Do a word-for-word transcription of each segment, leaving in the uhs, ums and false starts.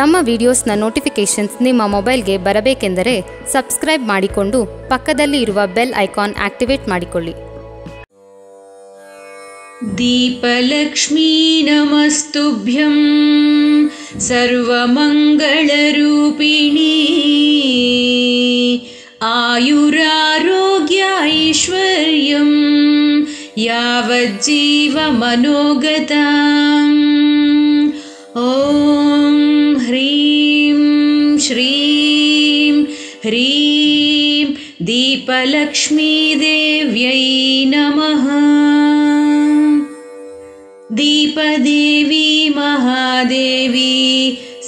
ನಮ್ಮ ವಿಡಿಯೋಸ್ನ ನೋಟಿಫಿಕೇಷನ್ಸ್ ನಿಮ್ಮ ಮೊಬೈಲ್ಗೆ ಬರಬೇಕೆಂದರೆ ಸಬ್ಸ್ಕ್ರೈಬ್ ಮಾಡಿಕೊಂಡು ಪಕ್ಕದಲ್ಲಿ ಇರುವ ಬೆಲ್ ಐಕಾನ್ ಆಕ್ಟಿವೇಟ್ ಮಾಡಿಕೊಳ್ಳಿ. ದೀಪಲಕ್ಷ್ಮೀ ನಮಸ್ತುಭ್ಯಂ ಸರ್ವಮಂಗಳರೂಪಿಣಿ ಆಯುರಾರೋಗ್ಯ ಐಶ್ವರ್ಯಂ ಯಾವಜ್ಜೀವ ಮನೋಗತಂ ಓಂ ಹ್ರೀಂ ಶ್ರೀಂ ಹ್ರೀಂ ದೀಪಲಕ್ಷ್ಮೀ ದೇವ್ಯೈ ನಮಃ. ದೀಪದೇವಿ ಮಹಾದೇವಿ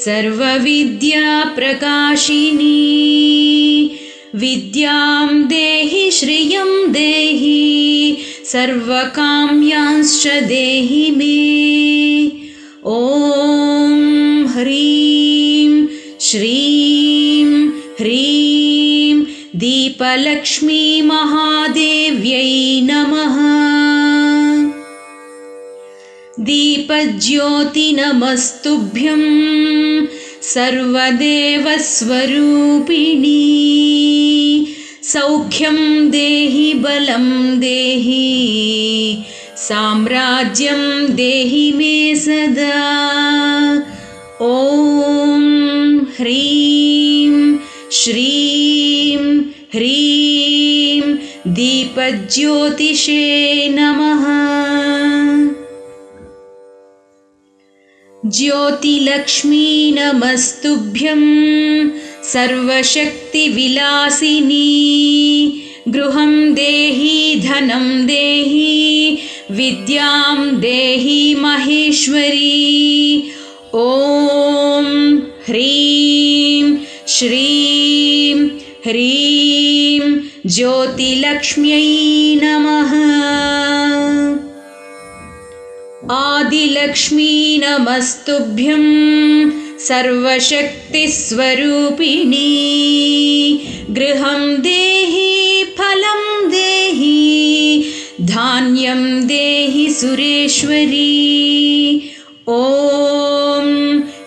ಸರ್ವವಿದ್ಯಾ ಪ್ರಕಾಶಿನಿ ವಿದ್ಯಾಂ ದೇಹಿ ಶ್ರಿಯಂ ದೇಹಿ ಸರ್ವಕಾಮ್ಯಾಂಶ್ಚ ದೇಹಿ ಮೇ. ಓಂ ಹ್ರೀಂ ಶ್ರೀಂ ಹ್ರೀಂ ದೀಪಲಕ್ಷ್ಮೀ ಮಹಾದೇವ್ಯೈ ನಮಃ. ದೀಪಜ್ಯೋತಿ ನಮಸ್ತುಭ್ಯಂ ಸರ್ವದೇವಸ್ವರೂಪಿಣಿ ಸೌಖ್ಯಂ ದೇಹಿ ಬಲಂ ದೇಹಿ ಸಾಮ್ರಾಜ್ಯಂ ದೇಹಿ ಮೇ ಸದಾ. ಓಂ ಹ್ರೀಂ ಶ್ರೀಂ ಹ್ರೀಂ ದೀಪಜ್ಯೋತಿಷೇ ನಮಃ. ಜ್ಯೋತಿಲಕ್ಷ್ಮೀ ನಮಸ್ತುಭ್ಯಂ ಸರ್ವಶಕ್ತಿವಿಲಾಸಿನೀ ಗೃಹಂ ದೇಹಿ ಧನಂ ದೇಹಿ ವಿದ್ಯಾಂ ದೇಹಿ ಮಹೇಶ್ವರಿ. ಓಂ ಹ್ರೀಂ ಶ್ರೀಂ ಹ್ರೀಂ ಜ್ಯೋತಿಲಕ್ಷ್ಮ್ಯೈ ನಮಃ. ಆದಿಲಕ್ಷ್ಮೀ ನಮಸ್ತುಭ್ಯಂ ಸರ್ವಶಕ್ತಿಸ್ವರೂಪಿಣಿ ಗೃಹಂ ದೇಹಿ ಫಲಂ ದೇಹಿ ಧಾನ್ಯಂ ದೇಹಿ ಸುರೇಶ್ವರಿ. ಓಂ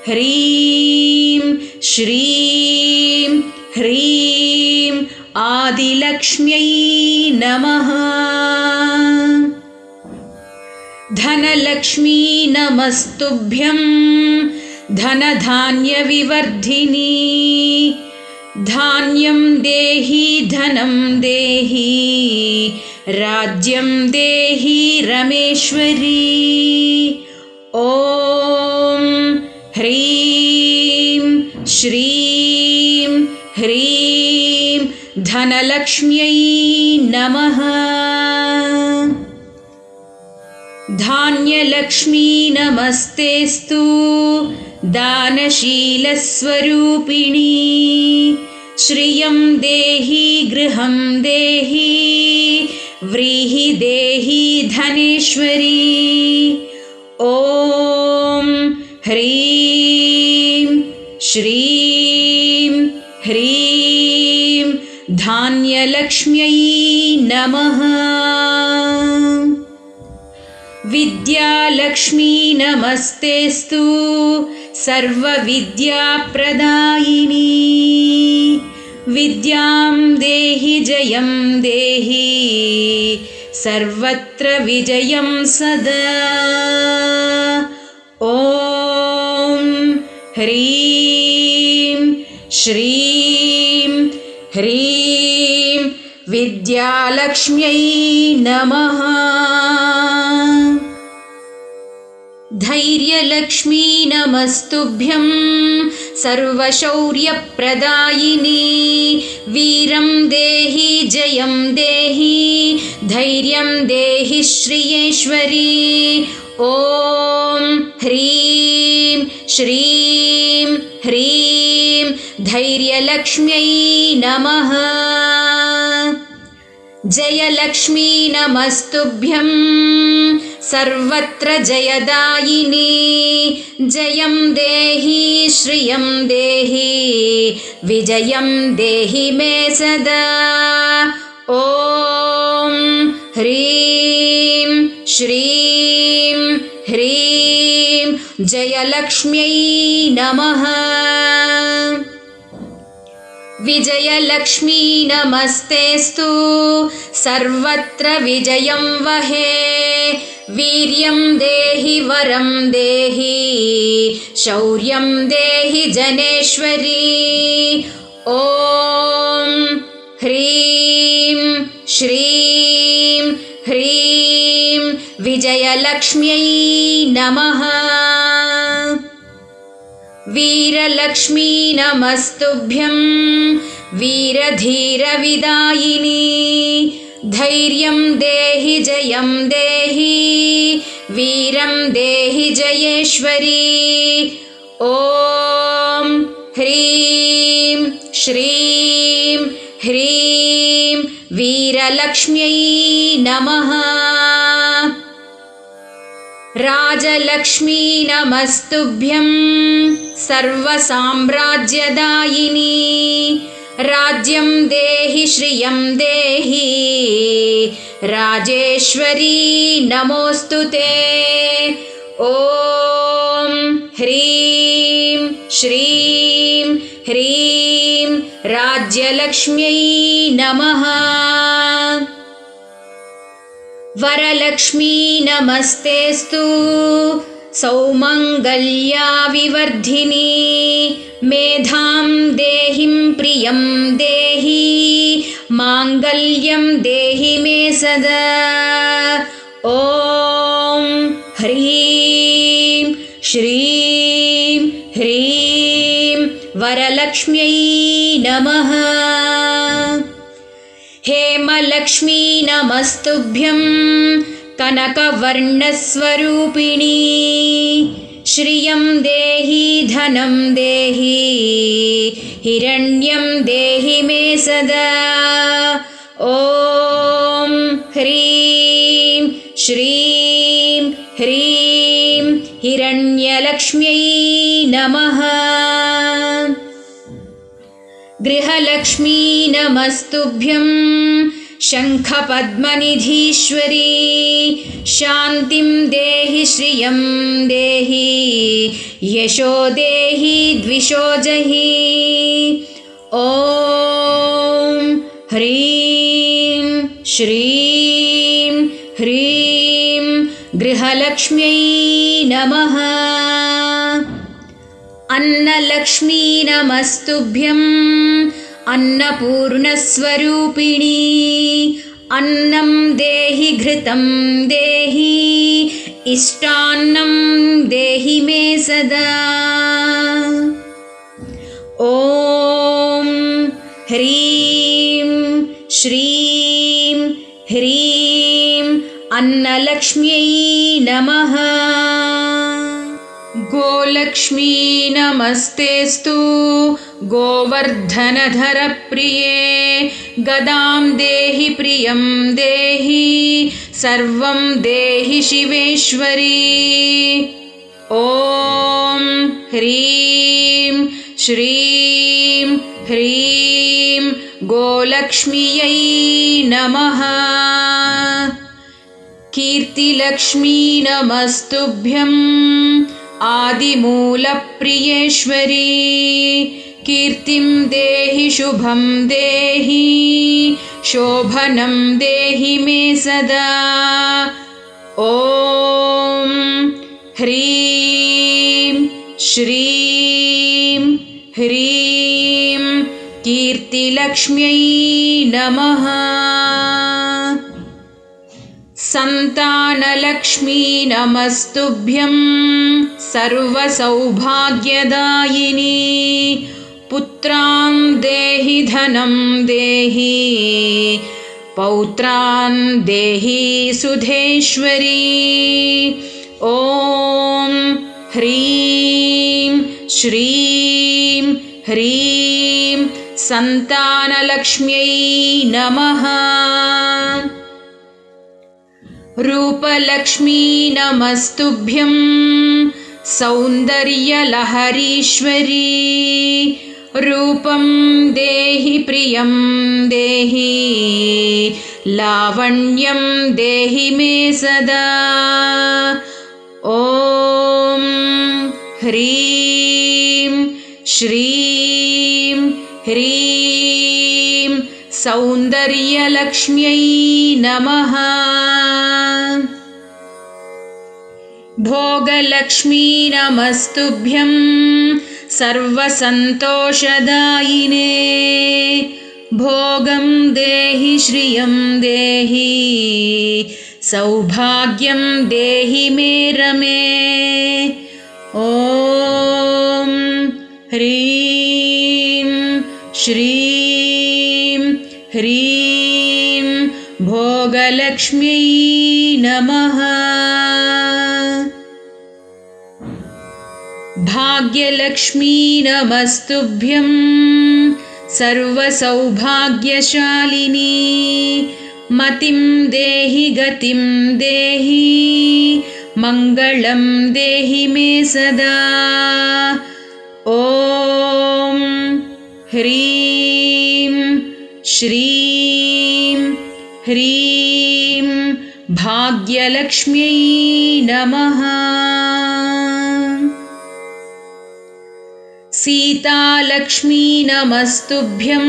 ಹ್ರೀಂ ಶ್ರೀಂ ಹ್ರೀಂ ಆದಿಲಕ್ಷ್ಮ್ಯೈ ನಮಃ. ಧನಲಕ್ಷ್ಮೀ ನಮಸ್ತುಭ್ಯಂ ಧನಧಾನ್ಯ ವಿವರ್ಧಿನಿ ಧಾನ್ಯಂ ದೇಹಿ ಧನಂ ದೇಹಿ ರಾಜ್ಯಂ ದೇಹಿ ರಮೇಶ್ವರಿ. ಓಂ ಹ್ರೀಂ ಶ್ರೀಂ ಹ್ರೀಂ ಧನಲಕ್ಷ್ಮ್ಯೈ ನಮಃ. ಧಾನ್ಯಲಕ್ಷ್ಮೀ ನಮಸ್ತೇಸ್ತು ದಾನಶೀಲಸ್ವರೂಪಿಣಿ ಶ್ರಿಯಂ ದೇಹಿ ಗೃಹಂ ದೇಹಿ ವ್ರೀಹಿ ದೇಹಿ ಧನೇಶ್ವರಿ. ಓಂ ಹ್ರೀಂ ಶ್ರೀಂ ಹ್ರೀಂ ಧಾನ್ಯಲಕ್ಷ್ಮ್ಯೈ ನಮಃ. ವಿದ್ಯಾಲಕ್ಷ್ಮೀ ನಮಸ್ತೇಸ್ತು ಸರ್ವವಿದ್ಯಾಪ್ರದಾಯಿನಿ ವಿದ್ಯಾಂ ದೇಹಿ ಜಯಂ ದೇಹಿ ಸರ್ವತ್ರ ವಿಜಯಂ ಸದಾ. ಓಂ ಹ್ರೀಂ ಶ್ರೀಂ ಹ್ರೀಂ ವಿದ್ಯಾಲಕ್ಷ್ಮ್ಯೈ ನಮಃ. ಧೈರ್ಯಲಕ್ಷ್ಮೀ ನಮಸ್ತುಭ್ಯಂ ಸರ್ವಶೌರ್ಯಪ್ರದಾಯಿನಿ ವೀರಂ ದೇಹಿ ಜಯಂ ದೇಹಿ ಧೈರ್ಯಂ ದೇಹಿ ಶ್ರೀಯೇಶ್ವರಿ. ಓಂ ಹ್ರೀಂ ಶ್ರೀಂ ಹ್ರೀಂ ಧೈರ್ಯಲಕ್ಷ್ಮ್ಯೈ ನಮಃ. ಜಯಲಕ್ಷ್ಮೀ ನಮಸ್ತುಭ್ಯಂ ಸರ್ವತ್ರ ಜಯದಾಯಿನಿ ಜಯಂ ದೇಹಿ ಶ್ರಿಯಂ ದೇಹಿ ವಿಜಯಂ ದೇಹಿ ಮೇ ಸದಾ. ಓಂ ಹ್ರೀಂ ಶ್ರೀಂ ಹ್ರೀಂ जयलक्ष्म्यै नमः। विजयलक्ष्मी नमस्तेस्तु, सर्वत्र विजयं वहे। वीर्यं देहि वरं देहि, शौर्यं देहि जनेश्वरी। ॐ ह्रीं श्रीं ह्रीं विजयलक्ष्म्यै नमः। वीरलक्ष्मी नमस्तुभ्यं, वीरधीरविदायिनी। धैर्यं देहि जयं देहि, वीरं देहि जयेश्वरी। ॐ ह्रीं श्रीं ह्रीं वीरलक्ष्म्यै नमः। राजलक्ष्मी नमस्तुभ्यं, सर्वसाम्राज्यदायिनी। राज्यं देहि श्रियं देहि, राजेश्वरी नमोऽस्तु ते। ॐ ह्रीं श्रीं ह्रीं राज्यलक्ष्म्यै नमः। वरलक्ष्मी नमस्तेस्तु, सौमङ्गल्या विवर्धिनी। मेधां देहिं प्रियं देहि, माङ्गल्यं देहि मे सदा। ॐ ह्रीं श्रीं ह्रीं वरलक्ष्म्यै नमः। हेमलक्ष्मी नमस्तुभ्यं, कनकवर्णस्वरूपिणी। श्रियं देहि धनं देहि, हिरण्यं देहि मे सदा। ॐ ह्रीं श्रीं ह्रीं हिरण्यलक्ष्म्यै नमः। गृहलक्ष्मी नमस्तुभ्यं, शङ्खपद्मनिधीश्वरी। शान्तिं देहि श्रियं देहि, यशो देहि द्विषो जहि। ॐ ह्रीं श्रीं ह्रीं गृहलक्ष्म्यै नमः। अन्नलक्ष्मी नमस्तुभ्यं, अन्नपूर्णस्वरूपिणी। अन्नं देहि घृतं देहि, इष्टान्नं देहि मे सदा। ॐ ह्रीं श्रीं ह्रीं अन्नलक्ष्म्यै नमः। गोलक्ष्मी नमस्तेस्तु, गोवर्धनधर प्रिये। गदां देहि प्रियं देहि, सर्वं देहि शिवेश्वरी। ॐ ह्रीं श्रीं ह्रीं गोलक्ष्म्यै नमः। कीर्तिलक्ष्मी नमस्तुभ्यम्, आदिमूलप्रियेश्वरी। कीर्तिं देहि शुभं देहि, शोभनं देहि मे सदा। ॐ ह्रीं श्रीं ह्रीं कीर्तिलक्ष्म्यै नमः। सन्तानलक्ष्मी नमस्तुभ्यं, सर्वसौभाग्यदायिनी। पुत्रां देहि धनं देहि, पौत्रां देहि सुधेश्वरी। ॐ ह्रीं श्रीं ह्रीं सन्तानलक्ष्म्यै नमः। रूपलक्ष्मी नमस्तुभ्यं, सौन्दर्यलहरीश्वरी। रूपं देहि प्रियं देहि, लावण्यं देहि मे सदा। ॐ ஹ்ரீம் ஸ்ரீம் ஹ்ரீம் சௌந்தர்யலக்ஷ்மியை நமஹ. भोगलक्ष्मी नमस्तुभ्यं सर्वसन्तोषदायिने भोगं देहि श्रियं देहि सौभाग्यं देहि मे रमे. ॐ ह्रीं श्रीं ह्रीं भोगलक्ष्मी नमः. भाग्यलक्ष्मी नमस्तुभ्यं सर्वसौभाग्यशालिनी मतिं देहि गतिं देहि मङ्गलं देहि मे सदा. ॐ ह्रीं श्रीं ह्रीं भाग्यलक्ष्म्यै नमः. सीतालक्ष्मी नमस्तुभ्यं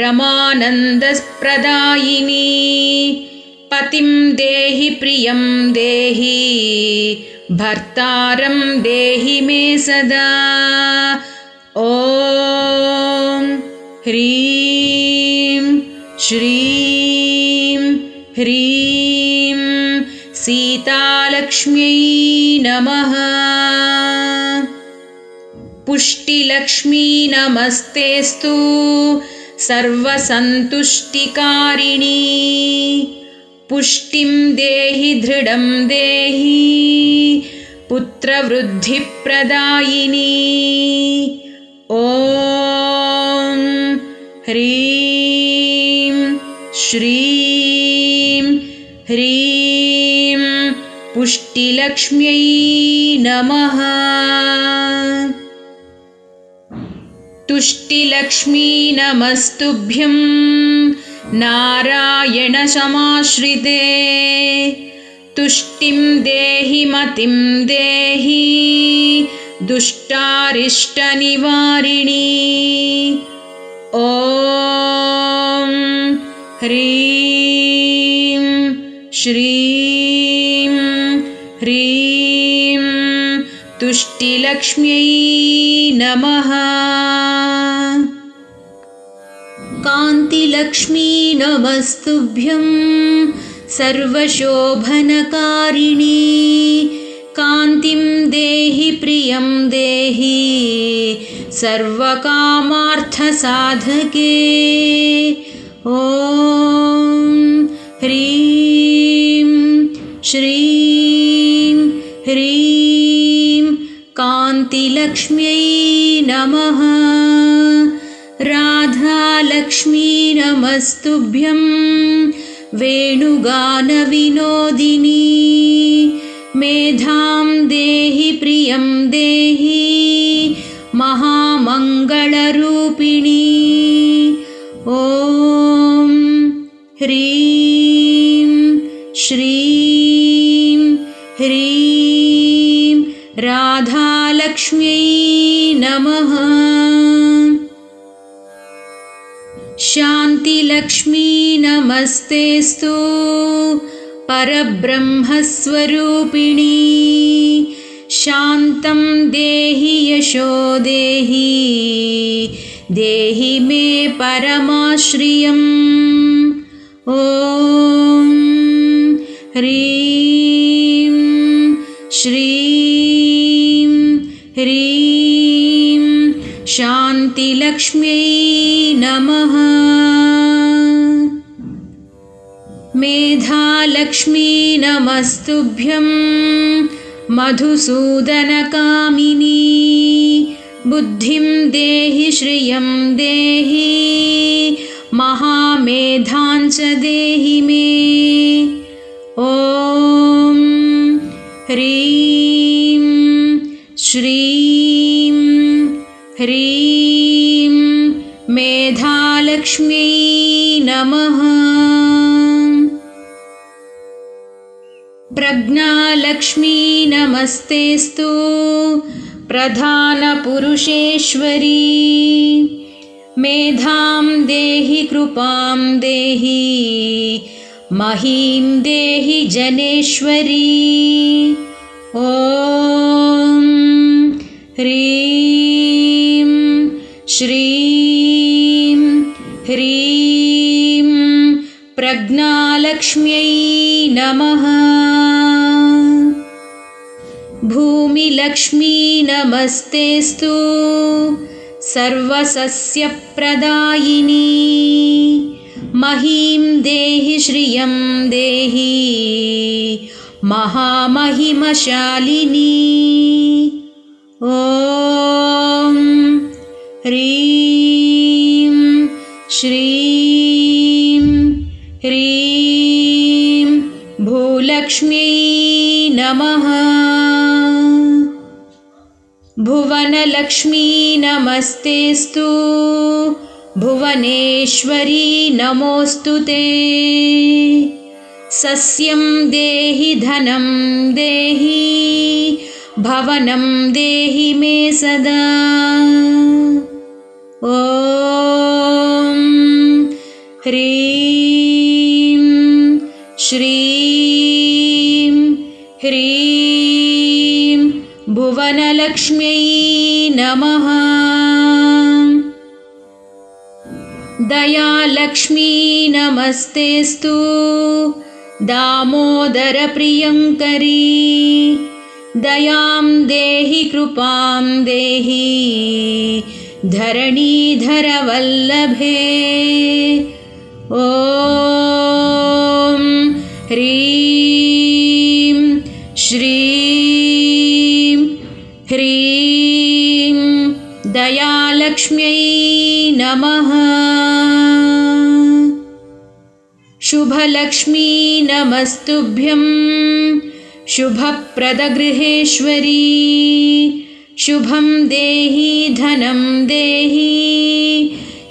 रमानन्दप्रदायिनी पतिं देहि प्रियं देहि भर्तारं देहि मे सदा. ॐ ह्रीं श्रीं ह्रीं सीतालक्ष्म्यै नमः. पुष्टिलक्ष्मी नमस्तेस्तु सर्वसन्तुष्टिकारिणी पुष्टिं देहि दृढं देहि पुत्रवृद्धिप्रदायिनी. ॐ ह्रीं श्रीं ह्रीं पुष्टिलक्ष्म्यै नमः. तुष्टिलक्ष्मी नमस्तुभ्यं नारायणसमाश्रिते तुष्टिं देहि मतिं देहि दुष्टारिष्टनिवारिणी. ॐ ह्रीं श्रीं ह्रीं तुष्टिलक्ष्म्यै नमः. कान्तिलक्ष्मी नमस्तुभ्यं सर्वशोभनकारिणी कान्तिं देहि प्रियं देहि सर्वकामार्थसाधके. ॐ ह्रीं श्रीं ह्रीं कान्तिलक्ष्म्यै नमः. राधालक्ष्मी नमस्तुभ्यं वेणुगानविनोदिनी मेधां देहि प्रियं देहि महामङ्गलरूपिणी. ॐ ह्रीं श्रीं ह्रीं राधालक्ष्म्यै नमः. शान्तिलक्ष्मी नमस्तेस्तु परब्रह्मस्वरूपिणी शान्तं देहि यशो देहि देहि मे परमाश्रियम्. ॐ ह्रीं श्रीं ह्रीं शान्तिलक्ष्म्यै नमः. मेधालक्ष्मी नमस्तुभ्यं मधुसूदनकामिनी बुद्धिं देहि श्रियं देहि महामेधां च देहि मे. ॐ ह्रीं श्रीं ह्रीं मेधालक्ष्म्यै नमः. प्रज्ञा लक्ष्मी नमस्तेस्तु प्रधान पुरुषेश्वरी मेधां देहि कृपां देहि महीं देहि जनेश्वरी ॐ ह्रीं श्रीं ह्रीं प्रज्ञालक्ष्म्यै नमः। भूमिलक्ष्मी नमस्तेस्तु सर्वसस्य प्रदायिनी महीं देहि श्रियं देहि महामहिमशालिनी ॐ ह्रीं श्रीं ह्रीं भूलक्ष्म्यै नमः। भुवनलक्ष्मी नमस्तेस्तु भुवनेश्वरी नमोऽस्तु ते सस्यं देहि धनं देहि भवनं देहि मे सदा ॐ ह्रीं श्रीं ह्रीं भुवनलक्ष्म्यै नमः। दयालक्ष्मी नमस्तेस्तु दामोदरप्रियङ्करी दयां देहि कृपां देहि धरणीधरवल्लभे ॐ ह्रीं श्रीं ह्रीं दयालक्ष्म्यै नमः। शुभलक्ष्मी नमस्तुभ्यं शुभप्रदगृहेश्वरी शुभं देहि धनं देहि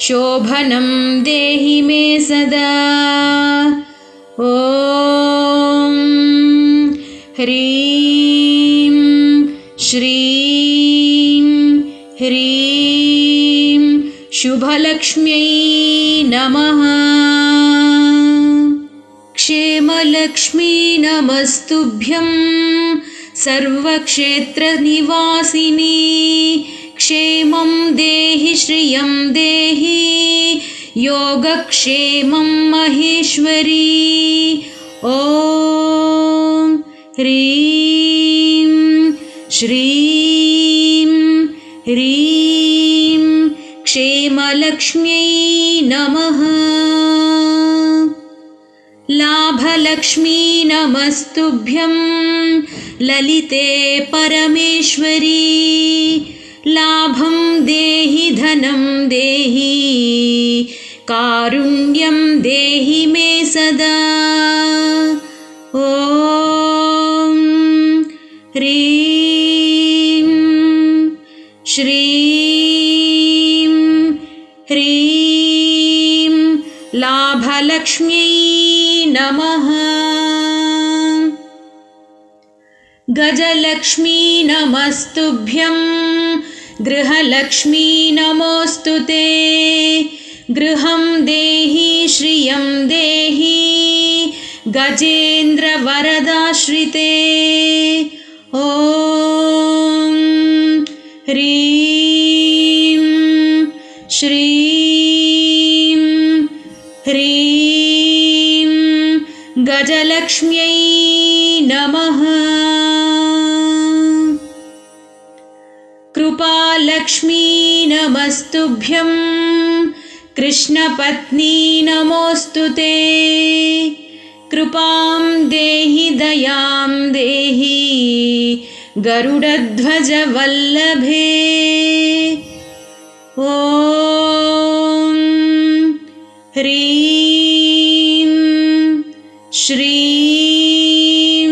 शोभनं देहि मे सदा ॐ ह्रीं श्रीं ह्रीं शुभलक्ष्म्यै नमः। क्षेमलक्ष्मी नमस्तुभ्यं सर्वक्षेत्रनिवासिनी क्षेमं देहि श्रियं देहि योगक्षेमं महेश्वरी ॐ ह्रीं श्रीं ह्रीं क्षेमलक्ष्म्यै नमः। लाभलक्ष्मी नमस्तुभ्यं ललिते परमेश्वरी लाभं देहि धनं देहि कारुण्यं देहि मे सदा ॐ ह्रीं श्रीं ह्रीं लाभलक्ष्म्यै नमः। गजलक्ष्मी नमस्तुभ्यं गृहलक्ष्मी नमोऽस्तु ते गृहं देहि श्रियं देहि गजेन्द्रवरदाश्रिते ॐ ह्रीं श्रीं ह्रीं गजलक्ष्म्यै नमः। कृपालक्ष्मी नमस्तुभ्यं कृष्णपत्नी नमोऽस्तु ते कृपां देहि दयां देहि गरुडध्वजवल्लभे ॐ ह्रीं श्रीं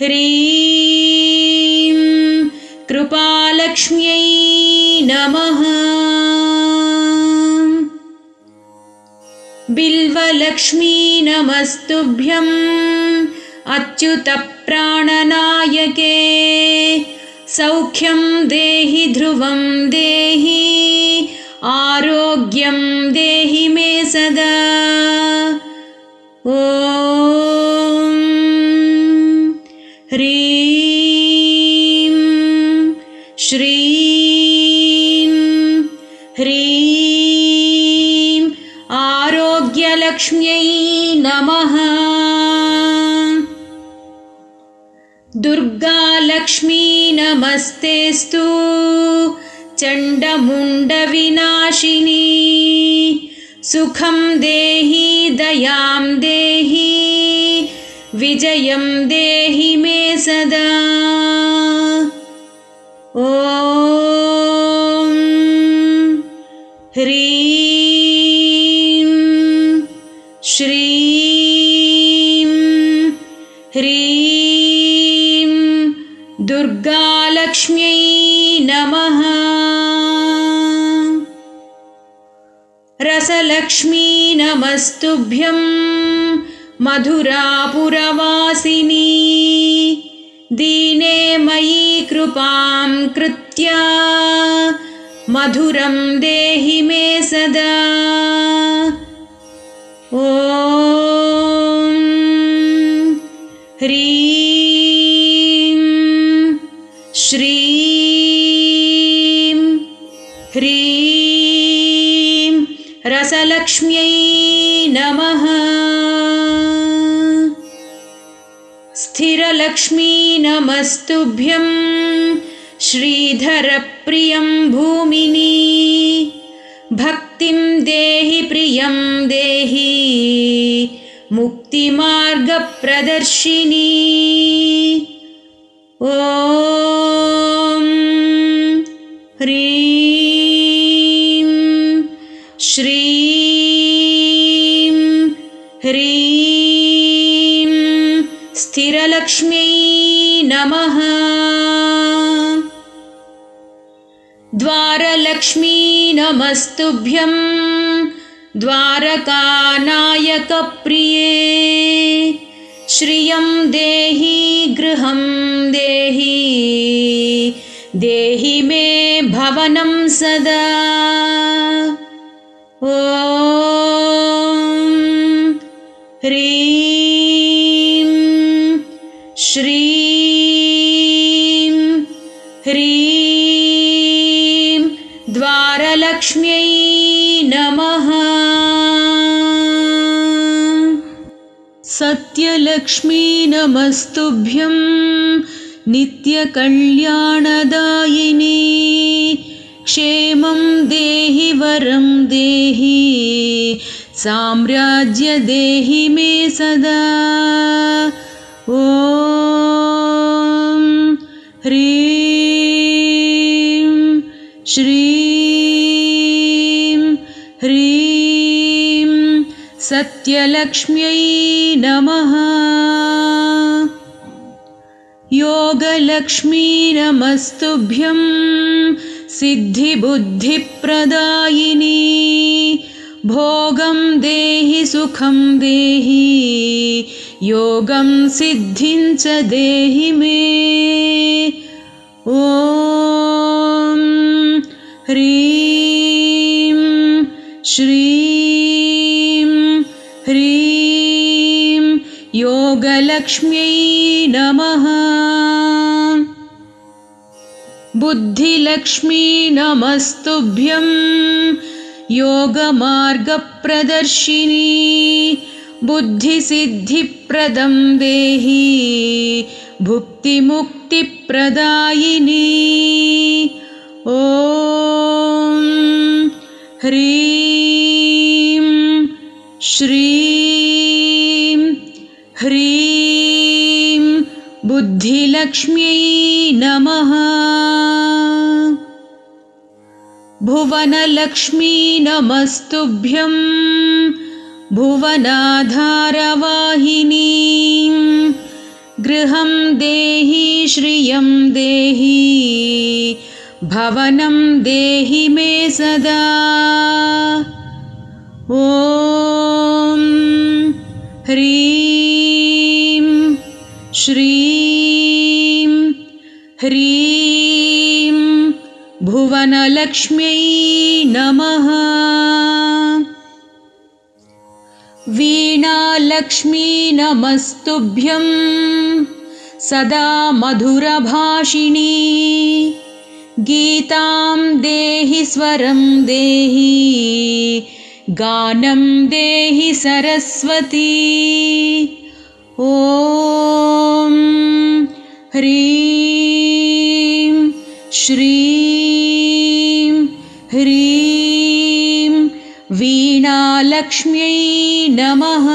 ह्रीं कृपालक्ष्म्यै नमः। बिल्वलक्ष्मी नमस्तुभ्यं अच्युत प्राणनायके सौख्यं देहि ध्रुवं देहि आरोग्यं देहि मे सदा। ॐ ह्रीं श्रीं ह्रीं आरोग्यलक्ष्म्यै नमः। दुर्गा लक्ष्मी नमस्तेस्तु चंडमुंड विनाशिनी सुखं देहि दयां देहि विजयं देहि मे सदा। ॐ ह्रीं श्रीं ह्रीं दुर्गा लक्ष्म्यै नमः। रसलक्ष्मी नमस्तुभ्यं मधुरापुरवासिनी दीने मयि कृपां कृत्या मधुरं देहि मे सदा। ॐ ह्रीं श्रीं ह्रीं रसलक्ष्म्यै नमः। स्थिरलक्ष्मी नमस्तुभ्यं श्रीधरप्रियं भूमिनी भक्तिं देहि प्रियं देहि मुक्तिमार्गप्रदर्शिनी। ॐ ह्रीं श्रीं ह्रीं स्थिरलक्ष्म्यै नमः। द्वारलक्ष्मी नमस्तुभ्यं द्वारकानायकप्रिये श्रियं देहि गृहं देहि देहि मे भवनं सदा। ॐ ह्रीं श्रीं ह्रीं द्वारलक्ष्म्यै नमः। सत्यलक्ष्मी नमस्तुभ्यं नित्यकल्याणदायिनी क्षेमं देहि वरं देहि साम्राज्य देहि मे सदा। ॐ ह्रीं श्रीं ह्रीं सत्यलक्ष्म्यै नमः। योगलक्ष्मी नमस्तुभ्यं सिद्धिबुद्धिप्रदायिनी भोगं देहि सुखं देहि योगं सिद्धिं च देहि मे। ॐ ह्रीं श्रीं ह्रीं योगलक्ष्म्यै नमः। बुद्धिलक्ष्मी नमस्तुभ्यं योगमार्गप्रदर्शिनी बुद्धिसिद्धिप्रदं देहि भुक्तिमुक्तिप्रदायिनी। ॐ ह्रीं श्रीं ह्रीं बुद्धिलक्ष्म्यै नमः। भुवनलक्ष्मी नमस्तुभ्यं भुवनाधारवाहिनी गृहं देहि श्रियं देहि भवनं देहि मे सदा। ॐ ह्रीं ह्रीं भुवनलक्ष्म्यै नमः। वीणालक्ष्मी नमस्तुभ्यं सदा मधुरभाषिणी। गीतां देहि स्वरं देहि गानं देहि सरस्वती। ॐ ह्रीं श्रीं ह्रीं वीणालक्ष्म्यै नमः।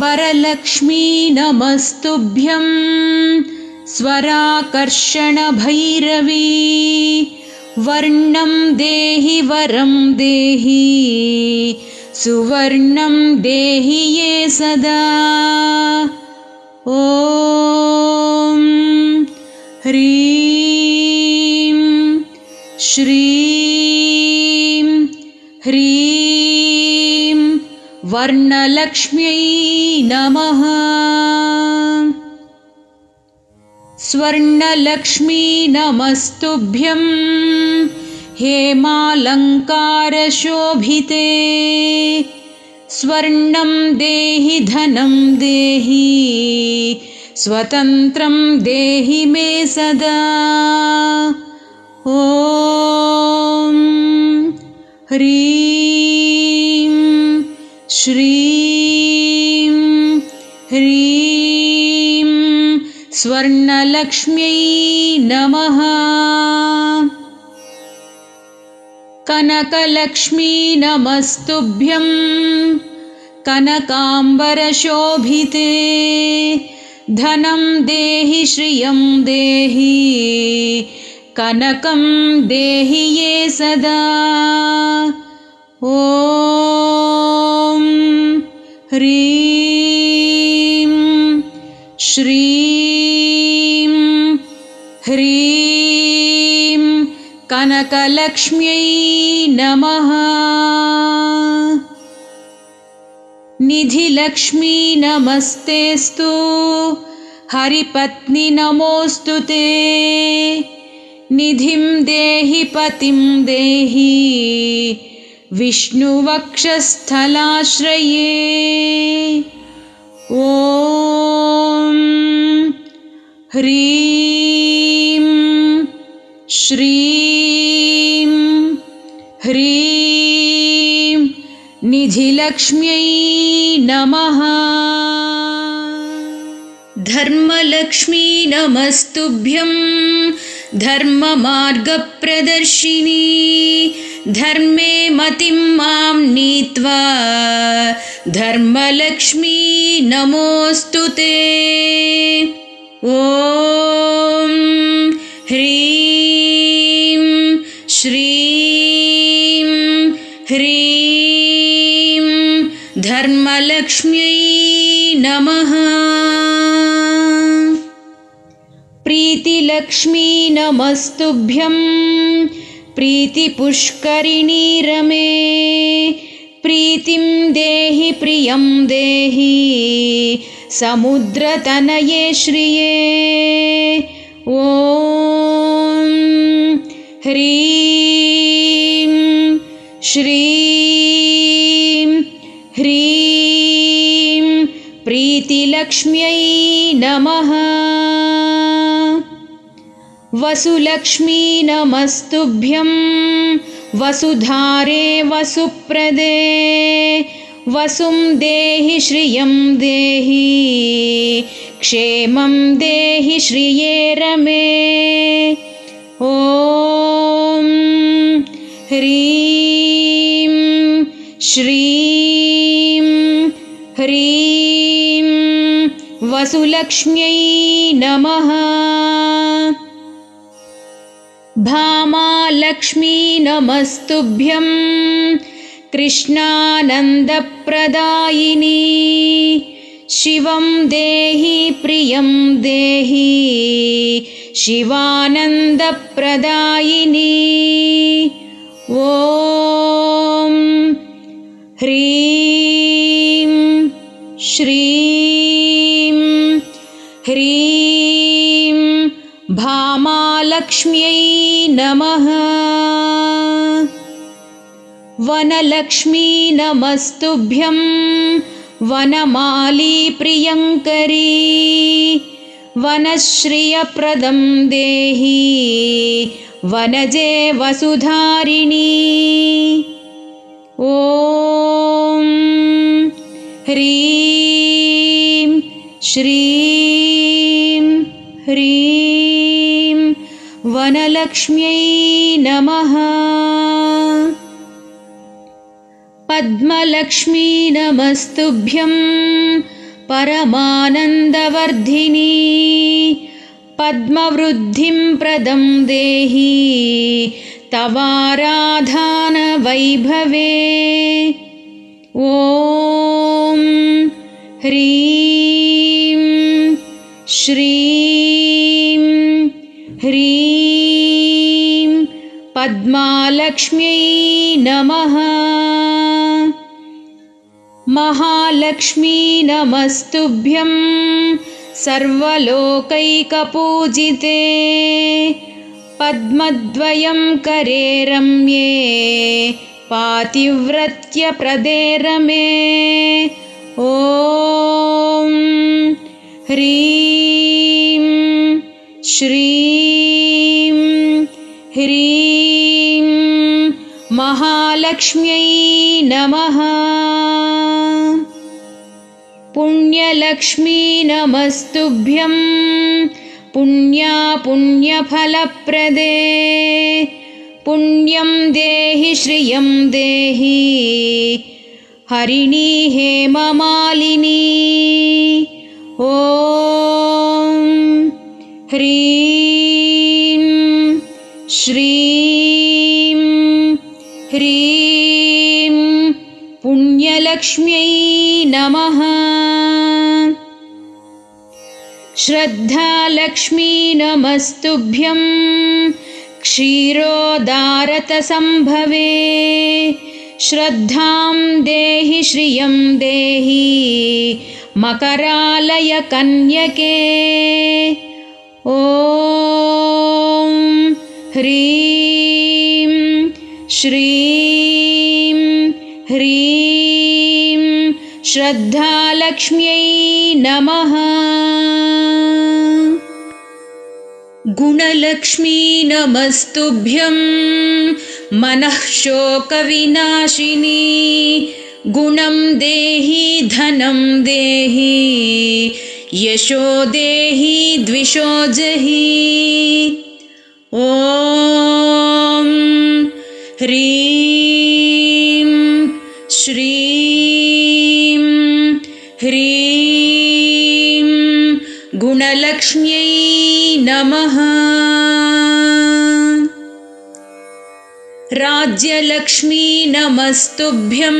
वरलक्ष्मी नमस्तुभ्यं स्वराकर्षणभैरवी। वर्णं देहि वरं देहि सुवर्णं देहि ये सदा। ॐ ह्रीं श्रीं ह्रीं वर्णलक्ष्म्यै नमः। स्वर्णलक्ष्मी नमस्तुभ्यं हेमालङ्कारशोभिते। स्वर्णं देहि धनं देहि स्वतन्त्रं देहि मे सदा। ॐ ह्रीं श्रीं ह्रीं स्वर्णलक्ष्म्यै नमः। कनकलक्ष्मी नमस्तुभ्यं कनकाम्बरशोभिते। धनं देहि श्रियं देहि कनकं देहि ये सदा। ॐ ह्रीं श्रीं ह्रीं कनकलक्ष्म्यै नमः। निधिलक्ष्मी नमस्तेस्तु हरिपत्नी नमोऽस्तु ते। निधिं देहि पतिं देहि विष्णुवक्षस्थलाश्रये। ॐ ह्रीं श्रीं ह्रीं निधिलक्ष्म्यै नमः। धर्मलक्ष्मी नमस्तुभ्यं धर्ममार्गप्रदर्शिनी। धर्मे मतिं मां नीत्वा धर्मलक्ष्मी नमोऽस्तु ते। ॐ ह्रीं श्रीं ह्रीं धर्मलक्ष्म्यै नमः। प्रीतिलक्ष्मी नमस्तुभ्यं प्रीतिपुष्करिणी रमे। प्रीतिं देहि प्रियं देहि समुद्रतनये श्रिये। ॐ ह्रीं श्रीं ह्रीं प्रीतिलक्ष्म्यै नमः। वसुलक्ष्मी नमस्तुभ्यं वसुधारे वसुप्रदे। वसुं देहि श्रियं देहि क्षेमं देहि श्रिये रमे। ॐ ह्रीं श्रीं ह्रीं वसुलक्ष्म्यै नमः। भामालक्ष्मी नमस्तुभ्यं कृष्णानन्दप्रदायिनी। शिवं देहि प्रियं देहि शिवानन्दप्रदायिनी। ॐ ह्रीं श्रीं ह्रीं लक्ष्म्यै नमः। वनलक्ष्मी नमस्तुभ्यं वनमाली प्रियंकरी वनश्रियप्रदं देहि वनजे वसुधारिणी। ॐ ह्रीं श्रीं ह्रीं वनलक्ष्म्यै नमः। पद्मलक्ष्मी नमस्तुभ्यं परमानन्दवर्धिनी पद्मवृद्धिं प्रदं देहि तवाराधान वैभवे। ॐ ह्रीं श्रीं ह्रीं पद्मालक्ष्म्यै नमः। महालक्ष्मी नमस्तुभ्यं सर्वलोकैकपूजिते पद्मद्वयं करे रम्ये पातिव्रत्यप्रदे रमे। ॐ ह्रीं श्रीं ह्रीं महालक्ष्म्यै नमः। पुण्यलक्ष्मी नमस्तुभ्यं पुण्या पुण्यफलप्रदे पुण्यं देहि श्रियं देहि हरिणी हेममालिनी। ॐ ह्रीं श्रीं ह्रीं पुण्यलक्ष्म्यै नमः। श्रद्धालक्ष्मी नमस्तुभ्यं क्षीरोदारतसंभवे श्रद्धां देहि श्रियं देहि मकरालय कन्यके। ॐ ह्रीं श्रीं ह्रीं श्रद्धालक्ष्म्यै नमः। गुणलक्ष्मी नमस्तुभ्यं मनः शोकविनाशिनी गुणं देहि धनं देहि यशो देहि द्विषो जहि। ॐ ह्रीं श्रीं ह्रीं गुणलक्ष्म्यै नमः। राज्यलक्ष्मी नमस्तुभ्यं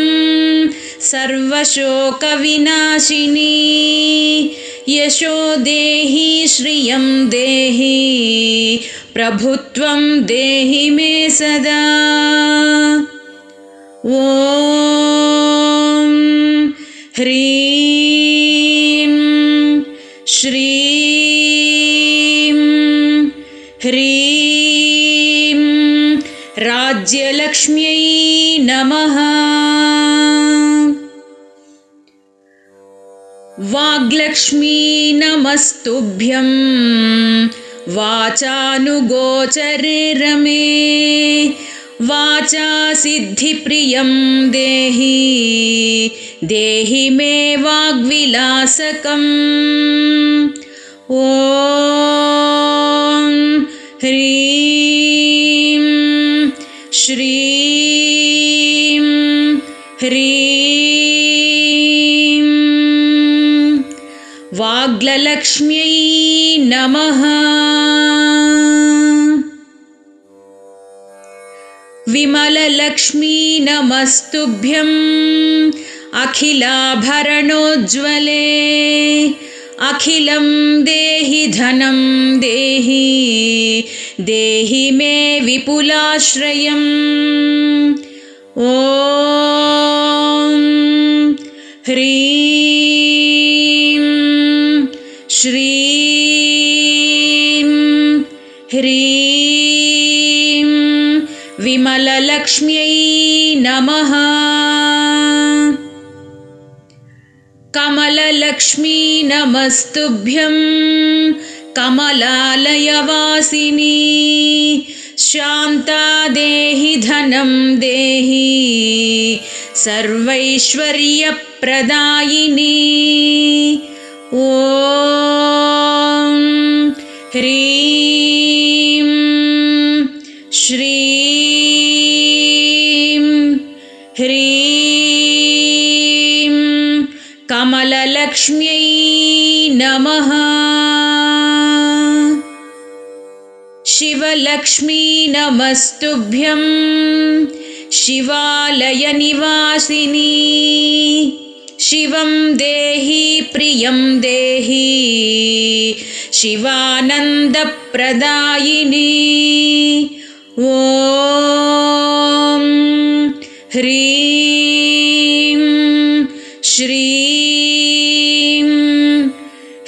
सर्वशोकविनाशिनी यशो देहि श्रियं देहि प्रभुत्वं देहि मे सदा। ॐ ह्रीं श्रीं ह्रीं राज्यलक्ष्म्यै नमः। वाग्लक्ष्मी नमस्तुभ्यं वाचानुगोचरे रमे वाचा सिद्धिप्रियं देहि देहि मे वाग्विलासकम्। ॐ ह्रीं श्रीं ह्रीं वाग्लक्ष्म्यै नमः। विमललक्ष्मी नमस्तुभ्यं अखिलाभरणोज्ज्वले अखिलं देहि धनं देहि देहि मे विपुलाश्रयम्। ॐ ह्रीं श्रीं ह्रीं लक्ष्मी नमस्तुभ्यं कमलालयवासिनी शांता देहि धनं देहि सर्वैश्वर्य प्रदायिनी ॐ ह्रीं श्रीं ह्रीं कमललक्ष्म्यै नमः। शिवलक्ष्मी नमस्तुभ्यं शिवालय निवासिनी शिवं देहि प्रियं देहि शिवानंद प्रदायिनी ॐ ह्रीं श्रीं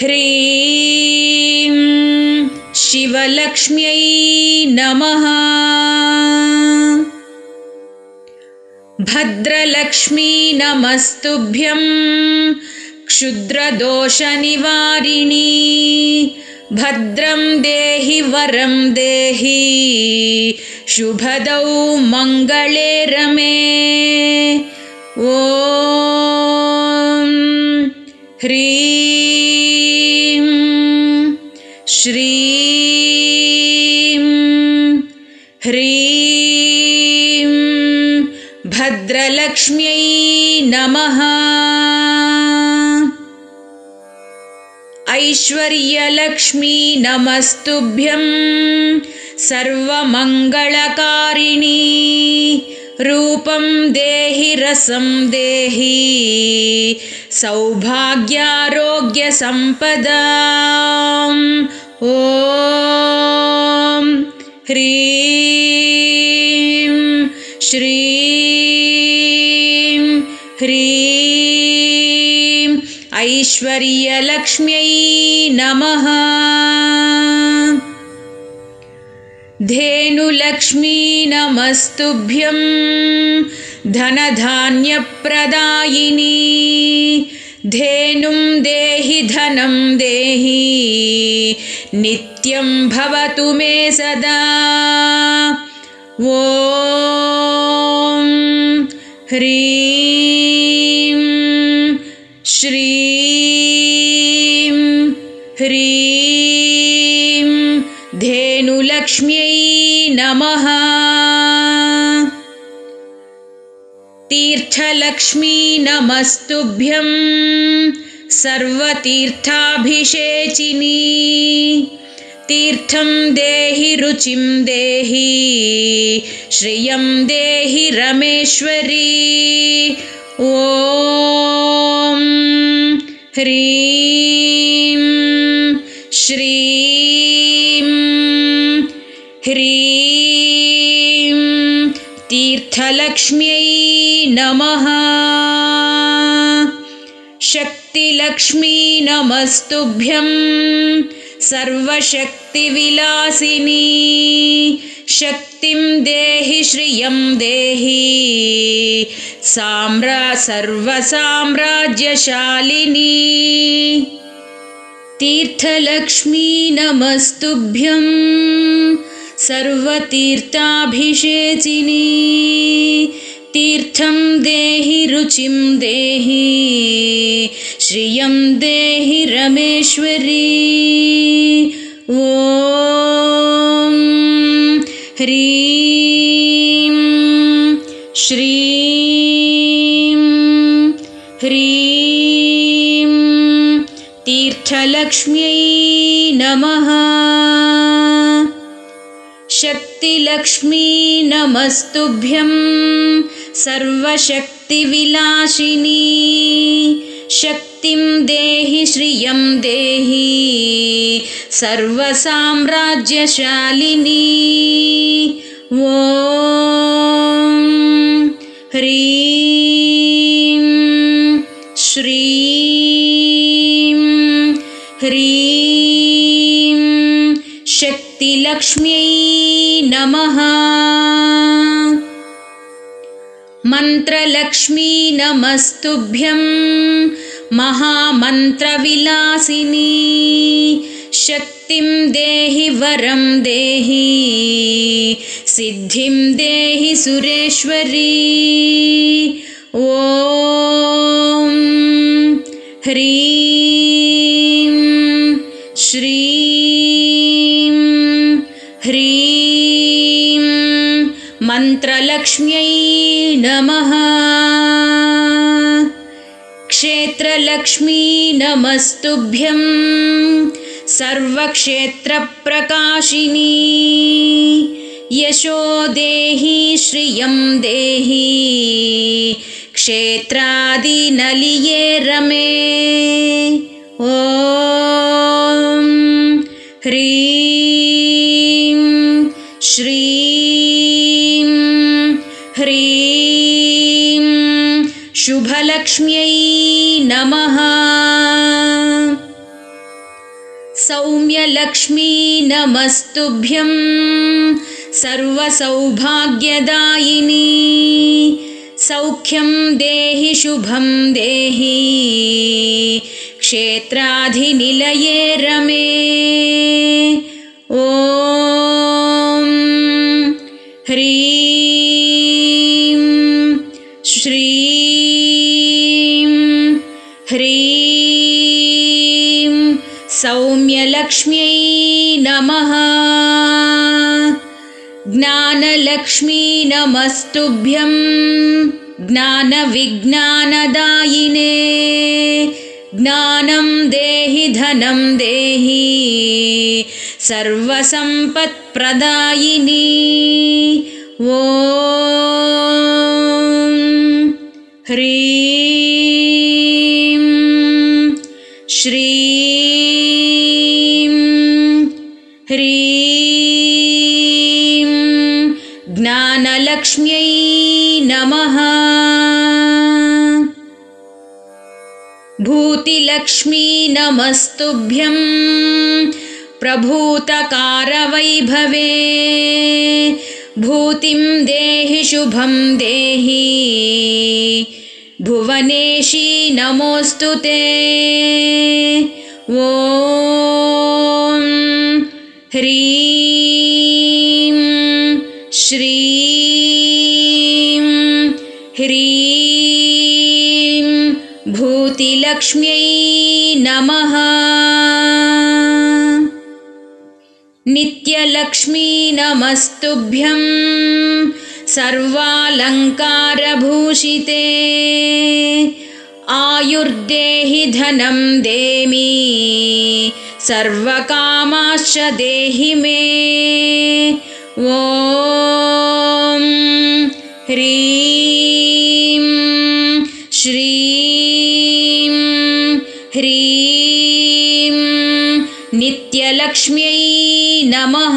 ह्रीं शिवलक्ष्म्यै नमः। भद्रलक्ष्मी नमस्तुभ्यं क्षुद्रदोषनिवारिणी भद्रं देहि वरं देहि शुभदौ मंगले रमे ॐ ह्रीं श्रीं ह्रीं भद्रलक्ष्म्यै नमः। ऐश्वर्यलक्ष्मी नमस्तुभ्यं सर्वमंगलकारिणी रूपं देहि रसं देहि सौभाग्यारोग्य संपदां ॐ ह्रीं श्रीं ह्रीं ऐश्वर्यलक्ष्म्यै नमः। धेनुलक्ष्मी नमस्तुभ्यं धनधान्यप्रदायिनी धेनुं देहि धनं देहि नित्यं भवतु मे सदा ॐ ह्रीं श्रीं ह्रीं धेनुलक्ष्म्यै नमः। तीर्थलक्ष्मी नमस्तुभ्यं सर्वतीर्थाभिषेचिनी तीर्थं देहि रुचिं देहि श्रियं देहि रमेश्वरी ॐ ह्रीं श्रीं ह्रीं तीर्थलक्ष्म्यै नमः। शक्तिलक्ष्मी नमस्तुभ्यं सर्वशक्तिविलासिनी शक्तिं देहि श्रियं देहि साम्रा सर्वसाम्राज्यशालिनी तीर्थलक्ष्मी नमस्तुभ्यं सर्वतीर्थाभिषेचिनी तीर्थं देहि रुचिं देहि श्रियं देहि रमेश्वरी ॐ ह्रीं श्रीं ह्रीं तीर्थलक्ष्म्यै नमः। शक्तिलक्ष्मी नमस्तुभ्यं सर्वशक्तिविलासिनी शक्तिं देहि श्रियं देहि सर्वसाम्राज्यशालिनी ॐ ह्रीं श्रीं ह्रीं शक्तिलक्ष्म्यै नमः। मंत्रलक्ष्मी नमस्तुभ्यं महामन्त्रविलासिनी शक्तिं देहि वरं देहि सिद्धिं देहि सुरेश्वरी। ॐ ह्रीं श्रीं ह्रीं मन्त्रलक्ष्म्यै नमः। क्षेत्रलक्ष्मी नमस्तुभ्यं सर्वक्षेत्रप्रकाशिनी यशो देहि श्रियं देहि क्षेत्रादिनलिये रमे। ॐ ह्रीं श्रीं ह्रीं शुभलक्ष्म्यै नमः। सौम्यलक्ष्मी नमस्तुभ्यं सर्वसौभाग्यदायिनी सौख्यं देहि शुभं देहि क्षेत्राधिनिलये रमे। ॐ ह्रीं श्रीं ह्रीं सौम्यलक्ष्म्यै नमः। ज्ञानलक्ष्मी नमस्तुभ्यं ज्ञानविज्ञानदायिने ज्ञानं देहि धनं देहि सर्वसम्पत्प्रदायिनी। ॐ ह्रीं श्रीं ह्रीं ज्ञानलक्ष्म्यै नमः। भूतिलक्ष्मी नमस्तुभ्यं प्रभूतकारवैभवे भूतिं देहि शुभं देहि भुवनेशी नमोऽस्तु ते। ॐ ह्रीं श्रीं ह्रीं भूतिलक्ष्म्यै नमः। नित्यलक्ष्मी नमस्तुभ्यं सर्वालङ्कारभूषिते आयुर्देहि धनं देमि सर्वकामाश्च देहि मे। ॐ ह्रीं श्रीं ह्रीं नित्यलक्ष्म्यै नमः।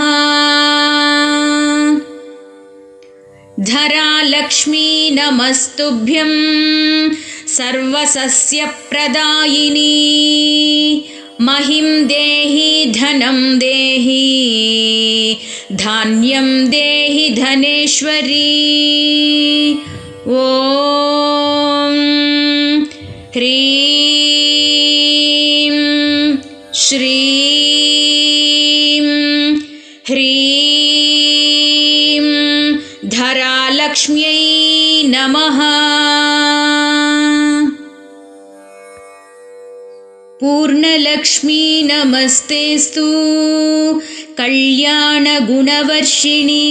धरालक्ष्मी नमस्तुभ्यं सर्वसस्यप्रदायिनी महिं देहि धनं देहि धान्यं देहि धनेश्वरी। ॐ ह्रीं श्रीं ह्रीं धरालक्ष्म्यै नमः। पूर्णलक्ष्मी नमस्तेस्तु कल्याणगुणवर्षिणी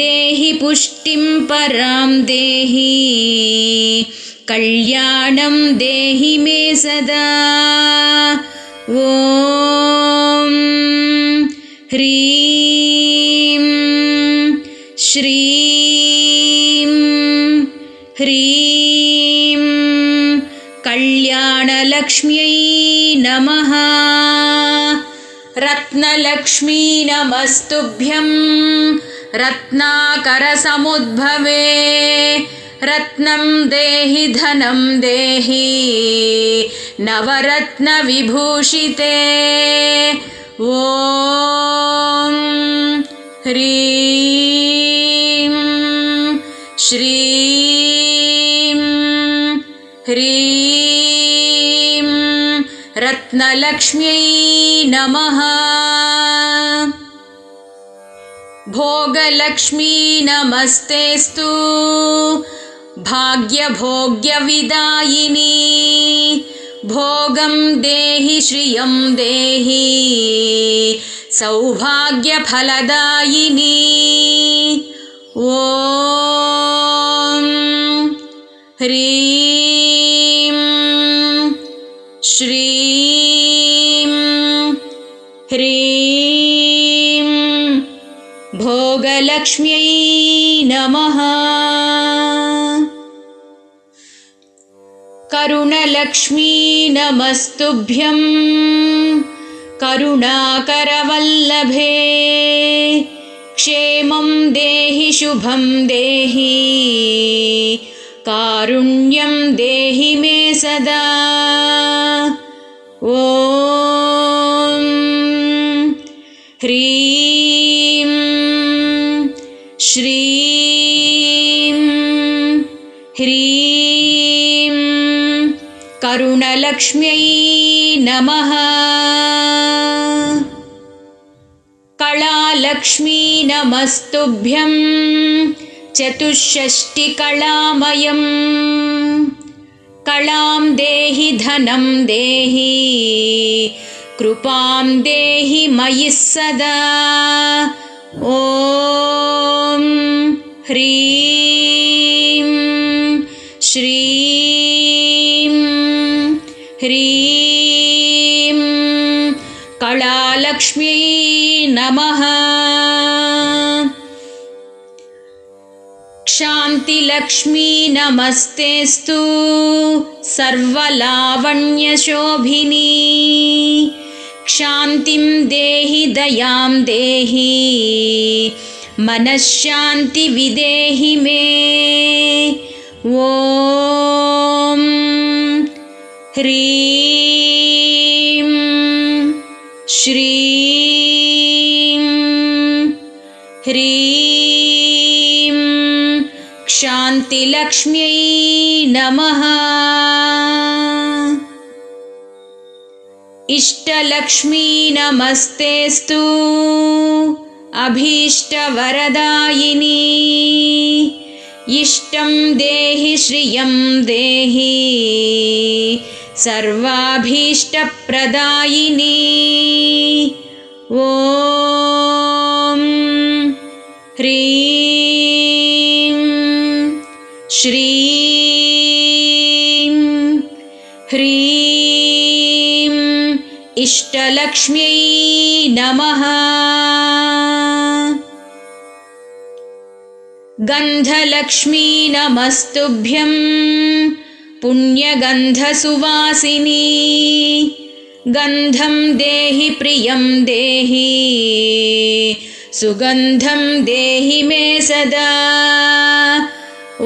देहि पुष्टिं परां देहि कल्याणं देहि मे सदा। ॐ ह्रीं श्रीं ह्रीं कल्याणलक्ष्म्यै नमः। रत्नलक्ष्मी नमस्तुभ्यं रत्नाकरसमुद्भवे रत्नं देहि धनं देहि नवरत्नविभूषिते। ॐ ह्रीं श्रीं ह्रीं रत्नलक्ष्म्यै नमः, भोगलक्ष्मी नमस्तेस्तु, भाग्यभोग्यविदायिनी भोगं देहि श्रियं देहि सौभाग्यफलदायिनी। ॐ ह्रीं श्रीं ह्रीं भोगलक्ष्म्यै नमः। करुणलक्ष्मी नमस्तुभ्यं, करुणाकरवल्लभे क्षेमं देहि शुभं देहि कारुण्यं देहि मे सदा। ॐ ह्रीं श्रीं ह्रीं करुणलक्ष्म्यै नमः। कलालक्ष्मी नमस्तुभ्यं, चतुष्षष्टिकलामयं कलां देहि धनं देहि कृपां देहि मयि सदा। ॐ ह्रीं श्रीं ह्रीं कलालक्ष्म्यै नमः। शान्तिलक्ष्मी नमस्तेस्तु, सर्वलावण्यशोभिनी क्षान्तिं देहि दयां देहि मनःशान्ति विदेहि मे। ॐ ह्रीं श्रीं ह्रीं शान्तिलक्ष्म्यै नमः। इष्टलक्ष्मी नमस्तेस्तु, अभीष्टवरदायिनी इष्टं देहि श्रियं देहि सर्वाभीष्टप्रदायिनी। ॐ ह्रीं श्रीं ह्रीं इष्टलक्ष्म्यै नमः। गन्धलक्ष्मी नमस्तुभ्यं, पुण्यगन्धसुवासिनी गन्धं देहि प्रियं देहि सुगन्धं देहि मे सदा। ॐ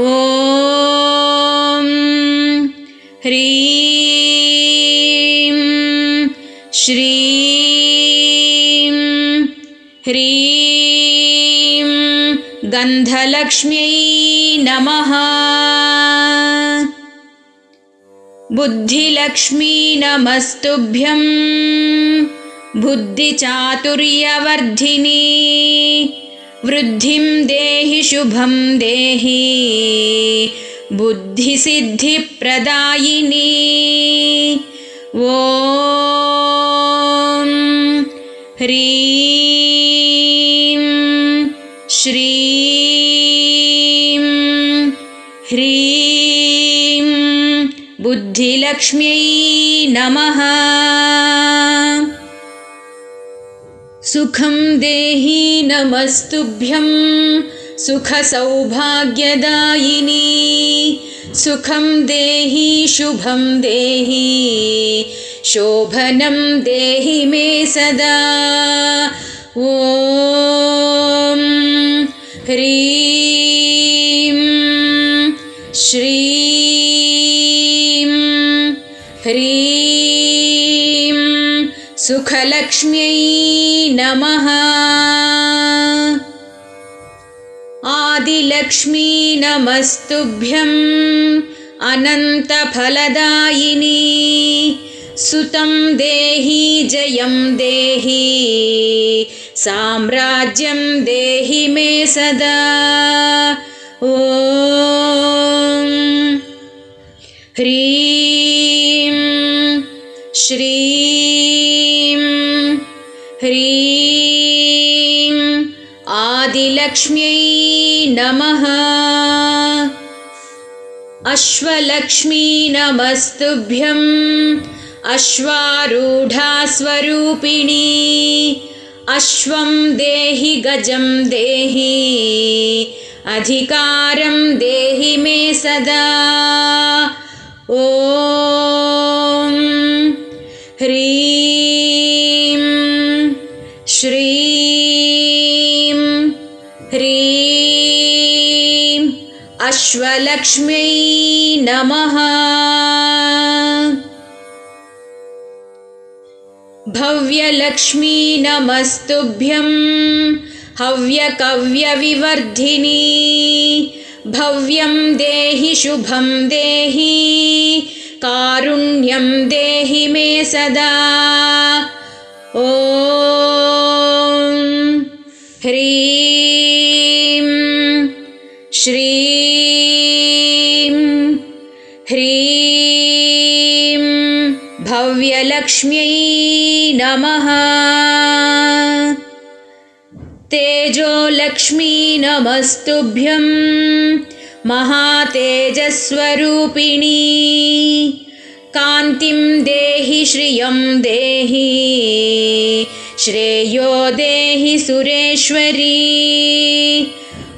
ह्रीं श्रीं ह्रीं गन्धलक्ष्म्यै नमः। बुद्धिलक्ष्मी नमस्तुभ्यं, बुद्धिचातुर्यवर्धिनी वृद्धिं देहि शुभं देहि बुद्धिसिद्धिप्रदायिनी। ॐ ह्रीं श्रीं ह्रीं बुद्धिलक्ष्म्यै नमः। सुखं देहि नमस्तुभ्यं, सुखसौभाग्यदायिनी सुखं देहि शुभं देहि शोभनं देहि मे सदा। ॐ ह्रीं श्रीं ह्रीं सुखलक्ष्म्यै नमः। आदिलक्ष्मी नमस्तुभ्यं, अनन्तफलदायिनी सुतं देहि जयं देहि साम्राज्यं देहि मे सदा। ॐ ह्रीं श्रीं ह्रीं आदिलक्ष्म्यै नमः। अश्वलक्ष्मी नमस्तुभ्यं अश्वारूढा स्वरूपिणी। अश्वं देहि गजं देहि अधिकारं देहि मे सदा। ॐ ह्रीं श्रीं ह्रीं अश्वलक्ष्म्यै नमः। भव्यलक्ष्मी नमस्तुभ्यं हव्यकव्यविवर्धिनी। भव्यं देहि शुभं देहि कारुण्यं देहि मे सदा। ॐ ह्रीं श्रीं ह्रीं भव्यलक्ष्म्यै नमः। तेजोलक्ष्मी नमस्तुभ्यं महातेजस्वरूपिणी। कान्तिं देहि श्रियं देहि श्रेयो देहि सुरेश्वरी।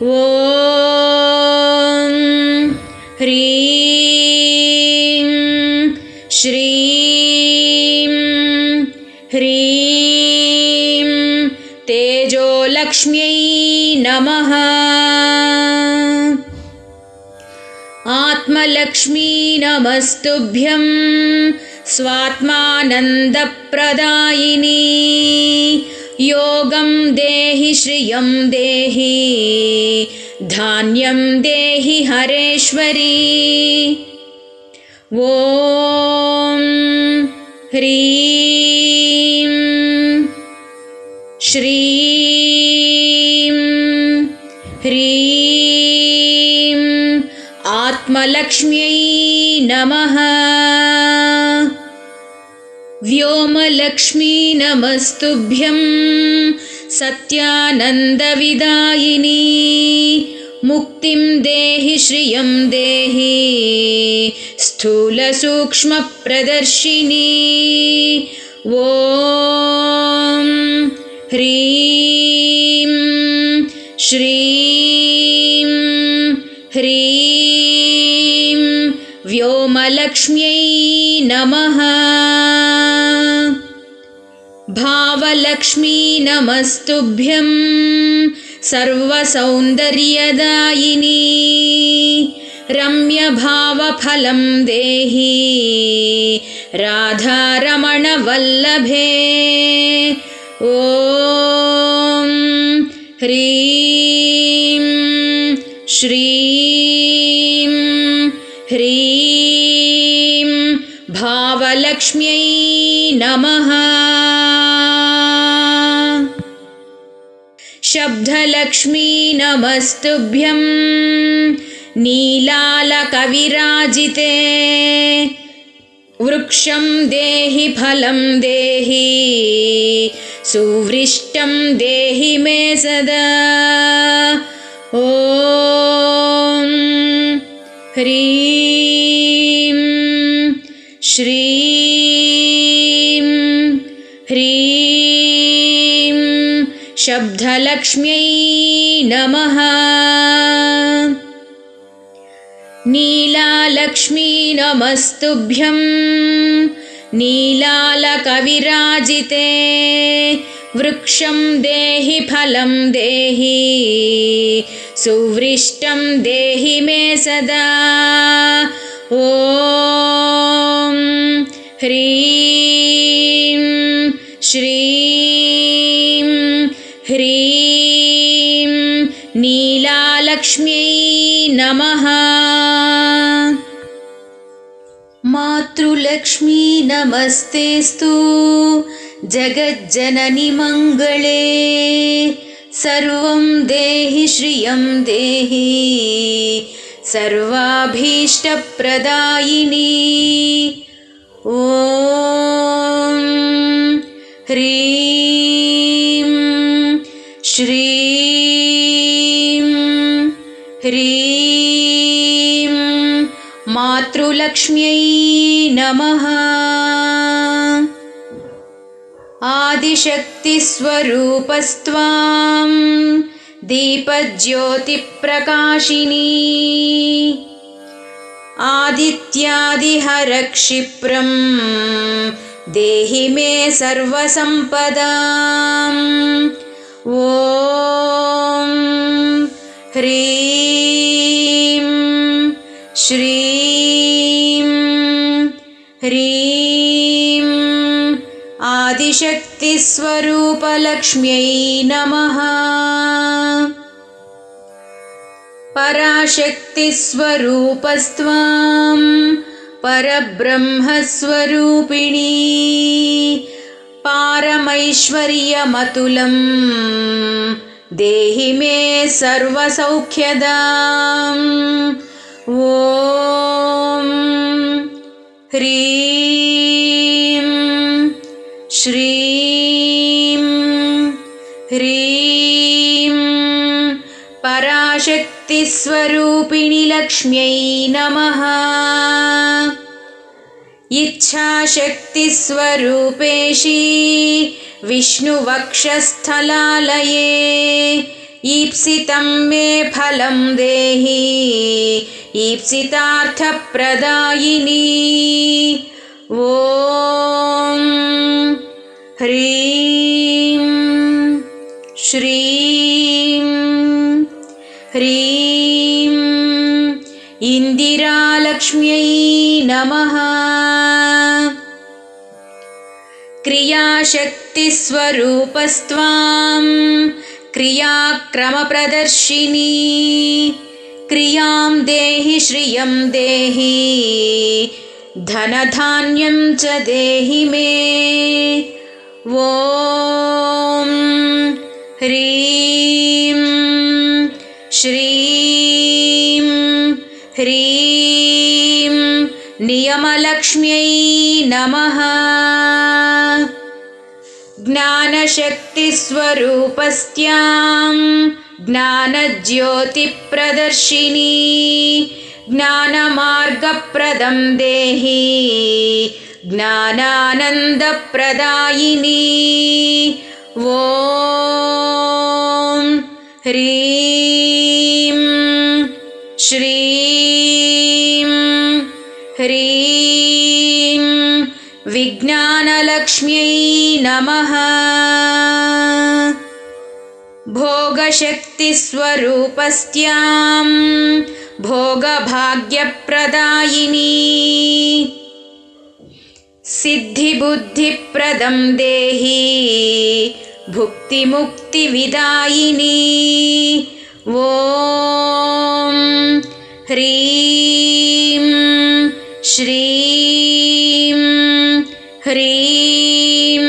ॐ ह्रीं श्रीं ह्रीं तेजोलक्ष्म्यै नमः। आत्मलक्ष्मी नमस्तुभ्यं स्वात्मानन्दप्रदायिनी। योगं देहि श्रियं देहि धान्यं देहि हरेश्वरी। ॐ ह्रीं श्रीं ह्रीं आत्मलक्ष्म्यै नमः। व्योमलक्ष्मी नमस्तुभ्यं सत्यानन्दविदायिनी। मुक्तिं देहि श्रियं देहि स्थूलसूक्ष्मप्रदर्शिनी। ॐ ह्रीं श्रीं ह्रीं व्योमलक्ष्म्यै नमः। भावलक्ष्मी नमस्तुभ्यं सर्वसौन्दर्यदायिनी। रम्यभावफलं देहि राधारमणवल्लभे। ॐ ह्रीं श्रीं ह्रीं भावलक्ष्म्यै नमः। शब्दलक्ष्मी नमस्तुभ्यं नीलालकविराजिते। वृक्षं देहि फलं देहि सुवृष्टं देहि मे सदा। ॐ ह्रीं श्रीं ह्रीं शब्दलक्ष्म्यै नमः। नीलालक्ष्मी नमस्तुभ्यं नीलालकविराजिते। वृक्षं देहि फलं देहि सुवृष्टं देहि मे सदा। ॐ ह्रीं श्रीं ह्रीं नीलालक्ष्म्यै नमः। मातृलक्ष्मी नमस्तेस्तु जगज्जननि मंगले सर्वं देहि श्रियं देहि सर्वाभीष्टप्रदायिनी ॐ ह्रीं श्रीं ह्रीं मातृलक्ष्म्यै नमः। आदिशक्तिस्वरूपस्त्वां दीपज्योतिप्रकाशिनी आदित्यादिहरक्षिप्रं देहि मे सर्वसम्पदाम् ॐ ह्रीं श्रीं ह्रीं आदिशक्तिस्वरूपलक्ष्म्यै नमः। पराशक्तिस्वरूपस्त्वां परब्रह्मस्वरूपिणी पारमैश्वर्यमतुलं देहि मे सर्वसौख्यदाम् ॐ ह्रीं श्रीं ह्रीं पराशक्तिस्वरूपिणी लक्ष्म्यै नमः। इच्छाशक्तिस्वरूपेशी विष्णुवक्षस्थलालये ईप्सितं मे फलं देहि ईप्सितार्थप्रदायिनी ॐ ह्रीं श्रीं ह्रीं इन्दिरालक्ष्म्यै नमः। क्रियाशक्तिस्वरूपस्त्वां क्रियाक्रमप्रदर्शिनी क्रियां देहि श्रियं देहि धनधान्यं च देहि मे ॐ ह्रीं श्रीं ह्रीं नियमलक्ष्म्यै नमः। ज्ञानशक्तिस्वरूपस्त्यां ज्ञानज्योतिप्रदर्शिनी ज्ञानमार्गप्रदं देहि ज्ञानानन्दप्रदायिनी ॐ ह्रीं श्रीं ह्रीं विज्ञानलक्ष्म्यै नमः। भोगशक्तिस्वरूपस्त्यां भोगभाग्यप्रदायिनी सिद्धिबुद्धिप्रदं देहि भुक्तिमुक्तिविदायिनी ॐ ह्रीं श्रीं ह्रीं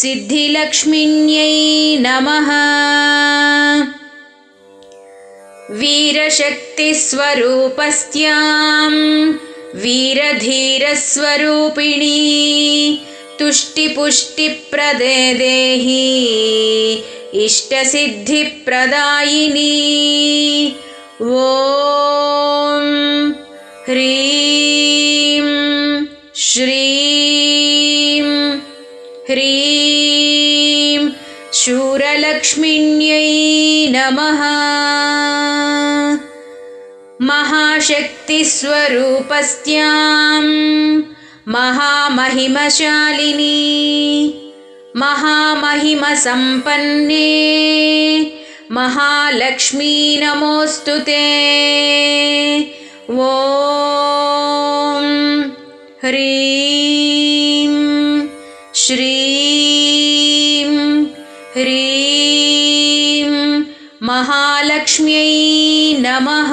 सिद्धिलक्ष्मिण्यै नमः। वीरशक्तिस्वरूपस्त्यां वीरधीरस्वरूपिणी तुष्टिपुष्टिप्रदे देहि इष्टसिद्धिप्रदायिनी ॐ ह्रीं श्रीं ह्रीं शूरलक्ष्मिण्यै नमः। महाशक्तिस्वरूपस्त्यां महामहिमशालिनी महामहिमसम्पन्ने महालक्ष्मी नमोऽस्तु ते ॐ ह्रीं श्रीं ह्रीं महालक्ष्म्यै नमः।